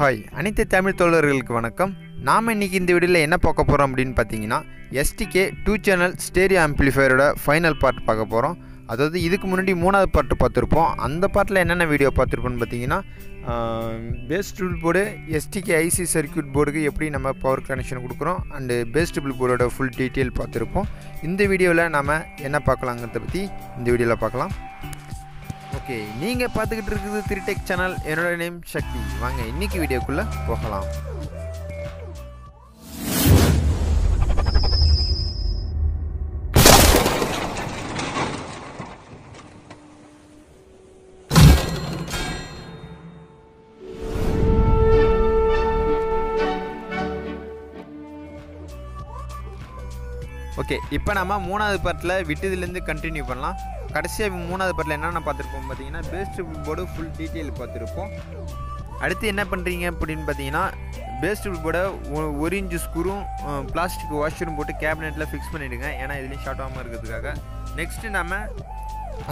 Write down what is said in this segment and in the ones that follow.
Hi அனைத்து தமிழ் தோழர்களுக்கு வணக்கம். நாம் இன்றைக்கி இந்த வீடியோவில் என்ன பார்க்க போகிறோம் அப்படின்னு பார்த்தீங்கன்னா STK 2 channel ஸ்டேரியோ ஆம்பிளிஃபையரோட ஃபைனல் பார்ட் பார்க்க போகிறோம். அதாவது இதுக்கு முன்னாடி மூணாவது பார்ட்டு பார்த்துருப்போம். அந்த பார்ட்டில் என்னென்ன வீடியோ பார்த்துருப்போம்னு பார்த்தீங்கன்னா based board STK IC circuit போர்டுக்கு எப்படி நம்ம பவர் கனெக்ஷன் கொடுக்குறோம் அண்டு பேஸ்டு போர்டோட ஃபுல் டீட்டெயில் பார்த்துருப்போம். இந்த வீடியோவில் நாம் என்ன பார்க்கலாங்கிறத பற்றி இந்த வீடியோவில் பார்க்கலாம். ஓகே, நீங்கள் பார்த்துக்கிட்டு இருக்குது 3Tech சேனல். என்னோட நேம் சக்தி. வாங்க இன்றைக்கி வீடியோக்குள்ளே போகலாம். ஓகே, இப்போ நம்ம மூணாவது பார்ட்டில் விட்டதுலேருந்து கண்டினியூ பண்ணலாம். கடைசியாக மூணாவது பார்ட்டில் என்னென்ன பார்த்துருப்போம் பார்த்தீங்கன்னா பேஸ்டு போர்டு ஃபுல் டீட்டெயில் பார்த்துருப்போம். அடுத்து என்ன பண்ணுறீங்க அப்படின்னு பார்த்தீங்கன்னா பேஸ்டு போர்டை 1 inch ஸ்க்ரூவும் பிளாஸ்டிக் வாஷரும் போட்டு கேபினெட்டில் ஃபிக்ஸ் பண்ணிவிடுங்க, ஏன்னா இதுலேயும் ஷார்ட் ஆகாமல் இருக்கிறதுக்காக. நெக்ஸ்ட்டு நம்ம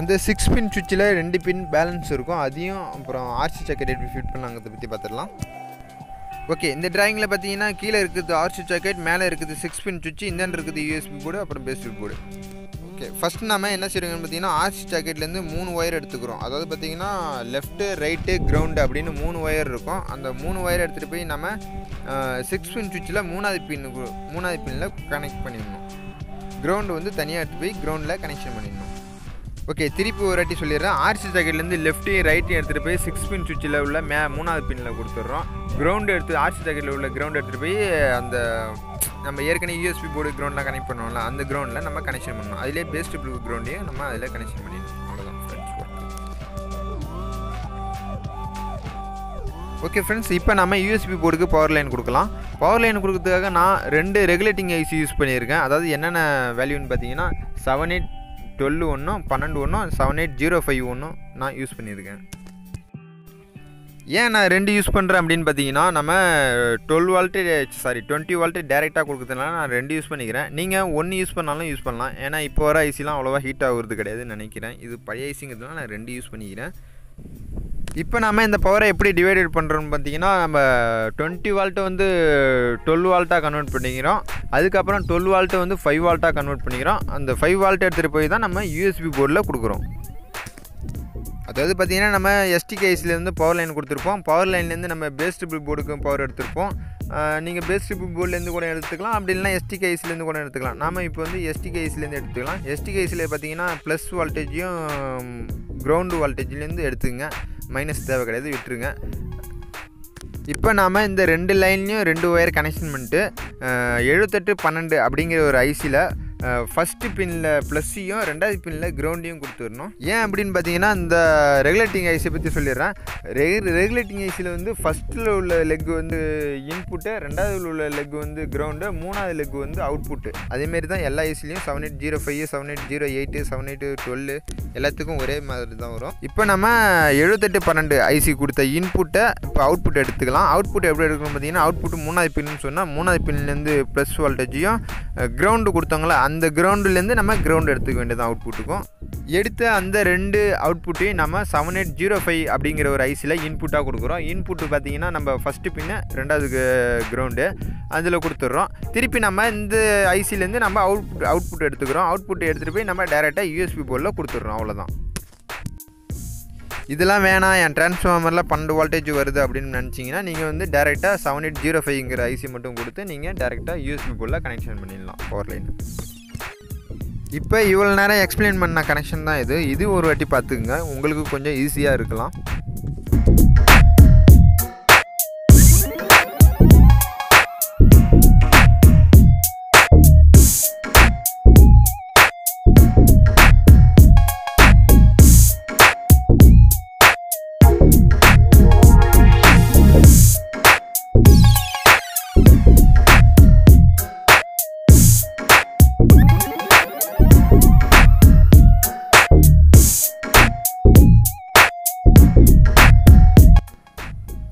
அந்த 6 pin சுவிட்சில் 2 pin பேலன்ஸ் இருக்கும், அதையும் அப்புறம் ஆர்சி சாக்கெட் எப்படி ஃபிட் பண்ணாங்க அதை பற்றி பார்த்துடலாம். ஓகே, இந்த டிராயிங்கில் பார்த்தீங்கன்னா கீழே இருக்குது ஆர்சி சாக்கெட், மேலே இருக்குது 6 pin சுவிட்ச், இந்த இருக்குது USB போர்டு, அப்புறம் பேஸ்டு போர்டு. ஓகே, ஃபஸ்ட்டு நம்ம என்ன செய்வோம்னு பார்த்தீங்கன்னா ஆர்சி சாக்கெட்லேருந்து 3 wire எடுத்துக்கிறோம். அதாவது பார்த்தீங்கன்னா லெஃப்ட்டு ரைட்டு கிரவுண்டு அப்படின்னு 3 wire இருக்கும். அந்த 3 wire எடுத்துகிட்டு போய் நம்ம 6 pin சுவிட்சில் மூணாவது பின்னில் கனெக்ட் பண்ணிடணும். கிரவுண்டு வந்து தனியாக எடுத்து போய் கிரவுண்டில் கனெக்ஷன் பண்ணிடணும். ஓகே, திருப்பி ஒரு வாட்டி சொல்லிடுறேன். ஆர்சி சாக்கெட்லேருந்து லெஃப்ட்டு ரைட்டையும் எடுத்துகிட்டு போய் 6 pin சுவிட்சில் உள்ள மூணாவது பின்னில் கொடுத்துட்றோம். கிரவுண்டு எடுத்து ஆர்சி சாக்கெட்டில் உள்ள கிரவுண்டு எடுத்துகிட்டு போய் அந்த நம்ம ஏற்கனவே USB போர்டு கிரவுண்டெலாம் கனெக்ட் பண்ணுவோம்ல, அந்த கிரவுண்டில் நம்ம கனெக்ஷன் பண்ணணும். அதிலே பேஸ்டு ப்ளூ கிரவுண்டையும் நம்ம அதில் கனெக்ஷன் பண்ணிடணும். அவ்வளோதான் ஃப்ரெண்ட்ஸ். ஓகே ஃப்ரெண்ட்ஸ், இப்போ நம்ம USB போர்டுக்கு பவர் லைன் கொடுக்கலாம். பவர் லைன் கொடுக்கறதுக்காக நான் 2 regulating IC யூஸ் பண்ணியிருக்கேன். அதாவது என்னென்ன வேல்யூன்னு பார்த்தீங்கன்னா 7812 ஒன்றும் 12 ஒன்றும் 78051 ஒன்றும் நான் யூஸ் பண்ணியிருக்கேன். ஏன் நான் 2 யூஸ் பண்ணுறேன் அப்படின்னு பார்த்தீங்கன்னா நம்ம 20 volt டேரெக்டாக கொடுக்குறதுனால நான் 2 யூஸ் பண்ணிக்கிறேன். நீங்கள் 1 யூஸ் பண்ணாலும் யூஸ் பண்ணலாம், ஏன்னா இப்போ வர ஐசிலாம் அவ்வளோவா ஹீட் ஆகுறது கிடையாதுன்னு நினைக்கிறேன். இது பழைய ஐசிங்கிறதுனால நான் 2 யூஸ் பண்ணிக்கிறேன். இப்போ நம்ம இந்த பவரை எப்படி டிவைடட் பண்ணுறோன்னு பார்த்தீங்கன்னா நம்ம 20 volt வந்து 12 voltaக கன்வெர்ட் பண்ணிக்கிறோம். அதுக்கப்புறம் 12 volt வந்து 5 voltaக கன்வெர்ட் பண்ணிக்கிறோம். அந்த 5 volt எடுத்துகிட்டு போய் தான் நம்ம USB போர்டில் கொடுக்குறோம். அதாவது பார்த்திங்கன்னா நம்ம STK ICலேருந்து பவர் லைன் கொடுத்துருப்போம். பவர் லைன்லேருந்து நம்ம பேஸ்டு போர்டுக்கும் பவர் எடுத்துருப்போம். நீங்கள் பேஸ்டு போர்ட்லேருந்து கூட எடுத்துக்கலாம், அப்படி இல்லைனா STK ICலேருந்து கூட எடுத்துக்கலாம். நாம் இப்போ வந்து STK ICலேருந்து எடுத்துக்கலாம். STK ICயில் பார்த்திங்கன்னா ப்ளஸ் வோல்டேஜையும் கிரவுண்டு வோல்டேஜ்லேருந்து எடுத்துங்க, மைனஸ் தேவை கிடையாது, விட்டுருங்க. இப்போ நாம் இந்த 2 லைன்லேயும் 2 wire கனெக்ஷன் பண்ணிட்டு 7812 அப்படிங்கிற ஒரு ஐசியில் ஃபஸ்ட்டு பின்னில் ப்ளஸ்ஸையும் 2வது பின்னில் கிரவுண்டையும் கொடுத்துடணும். ஏன் அப்படின்னு பார்த்தீங்கன்னா இந்த ரெகுலேட்டிங் ஐசியை பற்றி சொல்லிடுறேன். ரெகுலேட்டிங் ஐசியில் வந்து ஃபஸ்ட்டில் உள்ள லெக் வந்து இன்புட்டு, 2வது உள்ள லெக் வந்து கிரவுண்டு, 3வது லெக் வந்து அவுட்புட்டு. அதேமாரி தான் எல்லா ஐசிலையும் 7805, 7808, 7812 எல்லாத்துக்கும் ஒரே மாதிரி தான் வரும். இப்போ நம்ம 7812 ஐசி கொடுத்த இன்புட்டை இப்போ அவுட்புட் எடுத்துக்கலாம். அவுட்புட் எப்படி எடுக்கணும்னு பார்த்தீங்கன்னா அவுட்புட்டு 3வது பின்னு சொன்னால் 3வது பின்லேருந்து ப்ளஸ் வோல்டேஜையும் கிரவுண்டு கொடுத்தாங்களா அந்த கிரவுண்டுலேருந்து நம்ம கிரவுண்டு எடுத்துக்க வேண்டியதான் அவுட்புட்டுக்கும். எடுத்த அந்த 2 அவுட்புட்டையும் நம்ம 7805 அப்படிங்கிற ஒரு ஐசியில் இன்புட்டாக கொடுக்குறோம். இன்புட்டு பார்த்திங்கன்னா நம்ம ஃபஸ்ட்டு பின்னு 2வது கிரவுண்டு அதில் கொடுத்துட்றோம். திருப்பி நம்ம இந்த ஐசிலேருந்து நம்ம அவுட்புட் எடுத்துக்கிறோம். அவுட்புட் எடுத்துகிட்டு போய் நம்ம டேரெக்டாக USB போர்டில் கொடுத்துட்றோம். அவ்வளோதான். இதெல்லாம் வேணாம், என் டிரான்ஸ்ஃபார்மரில் 12 voltage வருது அப்படின்னு நினச்சிங்கன்னா நீங்கள் வந்து டேரெக்டாக 7805ங்கிற ஐசி மட்டும் கொடுத்து நீங்கள் டேரெக்டாக USB போர்டில் கனெக்ஷன் பண்ணிடலாம் பவர் லைன். இப்போ இவ்வளோ நேரம் எக்ஸ்பிளைன் பண்ண கனெக்ஷன் தான் இது. இது ஒரு வாட்டி பார்த்துக்குங்க, உங்களுக்கு கொஞ்சம் ஈஸியாக இருக்கலாம்.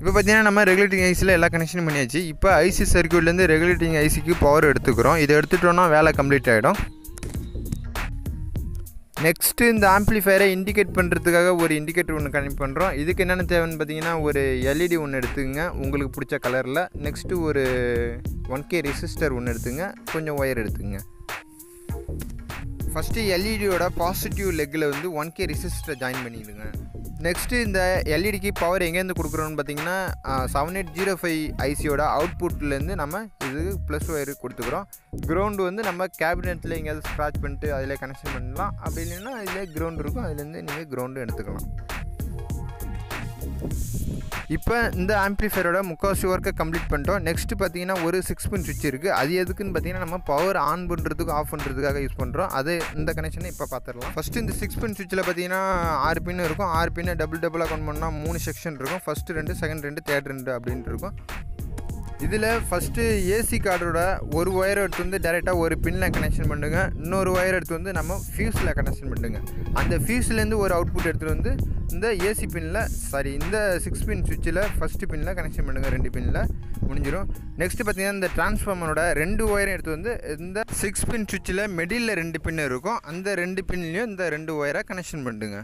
இப்போ பார்த்தீங்கன்னா நம்ம ரெகுலேட்டிங் ஐசியில் எல்லா கனெக்ஷனும் பண்ணியாச்சு. இப்போ IC சர்க்யூட்லேருந்து ரெகுலேட்டிங் ஐசிக்கு பவர் எடுத்துக்கிறோம். இதை எடுத்துகிட்டோன்னா வேலை கம்ப்ளீட் ஆகிடும். Next in the amplifier indicate பண்றதுக்காக ஒரு indicator ஒன்னு கனெக்ட் பண்றோம். இதுக்கு என்னென்ன தேவைன்னு பாத்தீங்கன்னா ஒரு LED ஒன்னு எடுத்துங்க உங்களுக்கு பிடிச்ச கலர்ல. நெக்ஸ்ட் ஒரு 1K ரெசிஸ்டர் ஒன்னு எடுத்துங்க. கொஞ்சம் வயர் எடுத்துங்க. First LED ஓட பாசிட்டிவ் லெக்ல வந்து 1K ரெசிஸ்டர் ஜாயின் பண்ணிடுங்க. Next இந்த LED க்கு பவர் எங்க இருந்து கொடுக்கறோம்னு பாத்தீங்கன்னா 7805 IC ஓட அவுட்புட்ல இருந்து நம்ம இது ப்ளஸ் வயர் கொடுத்துக்கறோம். கிரவுண்ட் வந்து நம்ம கேபினட்ல எங்க ஸ்கிராட்ச் பண்ணிட்டு அதிலே கனெக்ஷன் பண்ணலாம். அப்படி இல்லனா இதிலே கிரவுண்ட் இருக்கும். அதில இருந்து நீங்க கிரவுண்ட் எடுத்துக்கலாம். இப்போ இந்த amplifier ஓட முக்காசி வர்க்க கம்ப்ளீட் பண்ணிட்டோம். நெக்ஸ்ட் பாத்தீங்கன்னா ஒரு 6 pin switch இருக்கு. அது எதுக்குன்னு பாத்தீங்கன்னா நம்ம பவர் ஆன் பண்றதுக்கு ஆஃப் பண்றதுக்காக யூஸ் பண்றோம். அது இந்த கனெக்ஷனை இப்ப பாத்துறலாம். ஃபர்ஸ்ட் இந்த 6 pin switchல பாத்தீங்கன்னா 6 pin இருக்கும். 6 pin டபுள் கவுண்ட் பண்ணா 3 செக்ஷன் இருக்கும். ஃபர்ஸ்ட் 2, செகண்ட் 2, தேர்ட் 2 அப்படினு இருக்கும். இதிலே ஃபர்ஸ்ட் ஏசி கார்டோட ஒரு வயர் எடுத்து வந்து டைரக்டா ஒரு பின்ல கனெக்ஷன் பண்ணுங்க. இன்னொரு வயர் எடுத்து வந்து நம்ம ஃபியூஸ்ல கனெக்ஷன் பண்ணுங்க. அந்த ஃபியூஸ்ல இருந்து ஒரு அவுட்புட் எடுத்து வந்து இந்த ஏசி பின்ல இந்த 6 பின் சுவிட்ச்ல ஃபர்ஸ்ட் பின்ல கனெக்ஷன் பண்ணுங்க. 2 பின்ல முடிஞ்சிரும். நெக்ஸ்ட் பாத்தீங்கன்னா இந்த டிரான்ஸ்ஃபார்மரோட 2 வயர் எடுத்து வந்து இந்த 6 பின் சுவிட்ச்ல மிடில்ல 2 பின் இருக்கும். அந்த 2 பின்லயும் இந்த 2 வயரை கனெக்ஷன் பண்ணுங்க.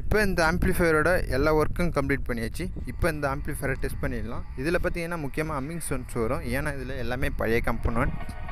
இப்போ இந்த ஆம்பிளிஃபையரோட எல்லா ஒர்க்கும் கம்ப்ளீட் பண்ணியாச்சு. இப்போ இந்த ஆம்பிளிஃபையரை டெஸ்ட் பண்ணிடலாம். இதில் பார்த்தீங்கன்னா முக்கியமாக அம்மிங் சவுண்ட்ஸ் வரும். ஏன்னா இதில் எல்லாமே பழைய கம்பொனன்ட்.